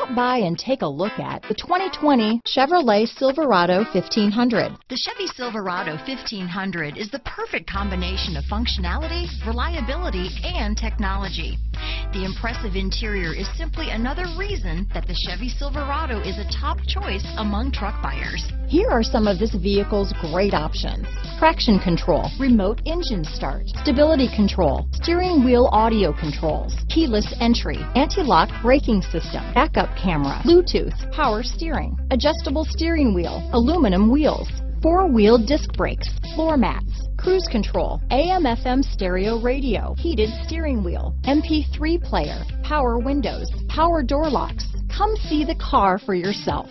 Stop by and take a look at the 2020 Chevrolet Silverado 1500. The Chevy Silverado 1500 is the perfect combination of functionality, reliability, and technology. The impressive interior is simply another reason that the Chevy Silverado is a top choice among truck buyers. Here are some of this vehicle's great options: traction control, remote engine start, stability control, steering wheel audio controls, keyless entry, anti-lock braking system, backup camera, Bluetooth, power steering, adjustable steering wheel, aluminum wheels, four-wheel disc brakes, floor mats, cruise control, AM/FM stereo radio, heated steering wheel, MP3 player, power windows, power door locks. Come see the car for yourself.